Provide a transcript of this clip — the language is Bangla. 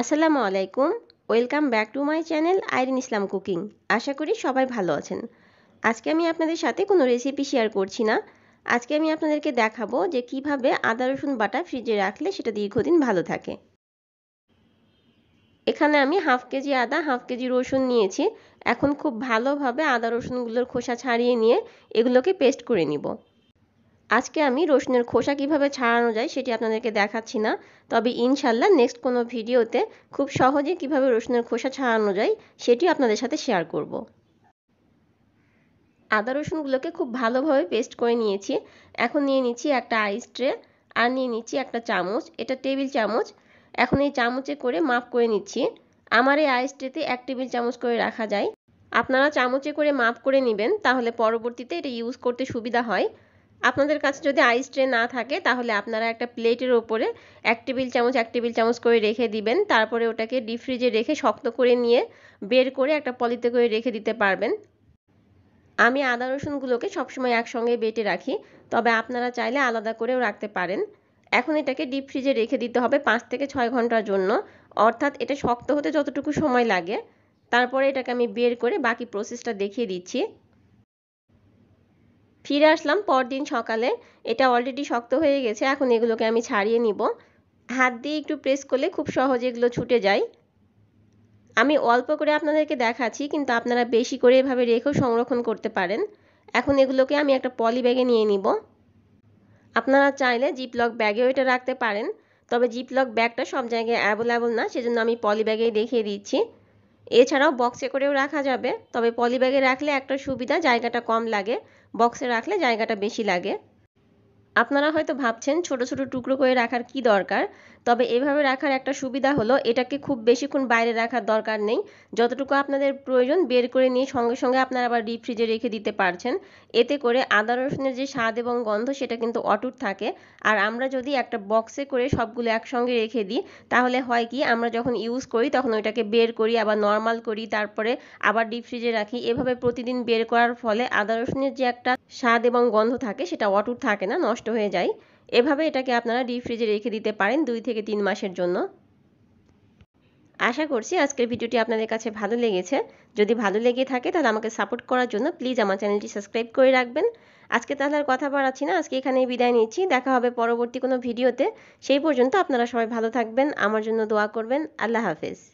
আসসালামু আলাইকুম welcome back to my channel Irene Islam cooking. আশা করি সবাই ভালো আছেন। আজকে আমি আপনাদের সাথে কোনো রেসিপি শেয়ার করছি না। আজকে আমি আপনাদেরকে দেখাবো যে কিভাবে আদা রসুন বাটা ফ্রিজে রাখলে সেটা দীর্ঘদিন ভালো থাকে। এখানে আমি হাফ কেজি আদা হাফ কেজি রসুন নিয়েছি। এখন খুব ভালোভাবে আদা রসুনগুলোর খোসা ছাড়িয়ে নিয়ে এগুলোকে পেস্ট করে নিব। আজকে আমি রসুনের খোসা কিভাবে ছাড়ানো যায় সেটি আপনাদেরকে দেখাচ্ছি না, তবে ইনশাল্লাহ নেক্সট কোনো ভিডিওতে খুব সহজে কিভাবে রসুনের খোসা ছাড়ানো যায় সেটি আপনাদের সাথে শেয়ার করব। আদা রসুনগুলোকে খুব ভালোভাবে পেস্ট করে নিয়েছি। এখন নিয়ে নিচ্ছি একটা আইস ট্রে আর নিয়ে নিচ্ছি একটা চামচ, এটা টেবিল চামচ। এখন এই চামচে করে মাপ করে নিচ্ছি। আমার এই আইস ট্রেতে 1 টেবিল চামচ করে রাখা যায়। আপনারা চামচে করে মাপ করে নেবেন, তাহলে পরবর্তীতে এটা ইউজ করতে সুবিধা হয়। আপনাদের কাছে যদি আইস ট্রে না থাকে তাহলে আপনারা একটা প্লেটের ওপরে 1 টেবিল চামচ 1 টেবিল চামচ করে রেখে দিবেন। তারপরে ওটাকে ডিপ ফ্রিজে রেখে শক্ত করে নিয়ে বের করে একটা পলিতে করে রেখে দিতে পারবেন। আমি আদা রসুনগুলোকে সবসময় একসঙ্গে বেটে রাখি, তবে আপনারা চাইলে আলাদা করেও রাখতে পারেন। এখন এটাকে ডিপ ফ্রিজে রেখে দিতে হবে 5 থেকে 6 ঘন্টার জন্য, অর্থাৎ এটা শক্ত হতে যতটুকু সময় লাগে। তারপরে এটাকে আমি বের করে বাকি প্রসেসটা দেখিয়ে দিচ্ছি। ফিরে আসলাম পরদিন সকালে, এটা অলরেডি শক্ত হয়ে গেছে। এখন এগুলোকে আমি ছাড়িয়ে নিব। হাত দিয়ে একটু প্রেস করলে খুব সহজে এগুলো ছুটে যায়। আমি অল্প করে আপনাদেরকে দেখাচ্ছি, কিন্তু আপনারা বেশি করে এভাবে রেখেও সংরক্ষণ করতে পারেন। এখন এগুলোকে আমি একটা পলি ব্যাগে নিয়ে নিব। আপনারা চাইলে জিপলক ব্যাগেও এটা রাখতে পারেন, তবে জিপলক ব্যাগটা সব জায়গায় অ্যাভেলেবল না, সেজন্য আমি পলি ব্যাগেই দেখিয়ে দিচ্ছি। এছাড়াও বক্সে করেও রাখা যাবে, তবে পলি ব্যাগে রাখলে একটা সুবিধা, জায়গাটা কম লাগে, বক্সে রাখলে জায়গাটা বেশি লাগে। আপনারা হয়তো ভাবছেন ছোট ছোট টুকরো করে রাখার কি দরকার, তবে এভাবে রাখার একটা সুবিধা হলো এটাকে খুব বেশিক্ষণ বাইরে রাখার দরকার নেই। যতটুকু আপনাদের প্রয়োজন বের করে নিয়ে সঙ্গে সঙ্গে আপনারা আবার ডিপ ফ্রিজে রেখে দিতে পারছেন। এতে করে আদা রসুনের যে স্বাদ এবং গন্ধ সেটা কিন্তু অটুট থাকে। আর আমরা যদি একটা বক্সে করে সবগুলো একসঙ্গে রেখে দিই, তাহলে হয় কি আমরা যখন ইউজ করি তখন ওইটাকে বের করি, আবার নর্মাল করি, তারপরে আবার ডিপ ফ্রিজে রাখি। এভাবে প্রতিদিন বের করার ফলে আদা রসুনের যে একটা স্বাদ এবং গন্ধ থাকে সেটা অটুট থাকে না, নষ্ট হয়ে যায়। এভাবে এটাকে আপনারা ডিপ ফ্রিজে রেখে দিতে পারেন 2 থেকে 3 মাসের জন্য। আশা করছি আজকের ভিডিওটি আপনাদের কাছে ভালো লেগেছে। যদি ভালো লেগে থাকে তাহলে আমাকে সাপোর্ট করার জন্য প্লিজ আমার চ্যানেলটি সাবস্ক্রাইব করে রাখবেন। আজকে তাহলে আর কথা বাড়াচ্ছি না, আজকে এখানেই বিদায় নিচ্ছি। দেখা হবে পরবর্তী কোনো ভিডিওতে। সেই পর্যন্ত আপনারা সবাই ভালো থাকবেন, আমার জন্য দোয়া করবেন। আল্লাহ হাফেজ।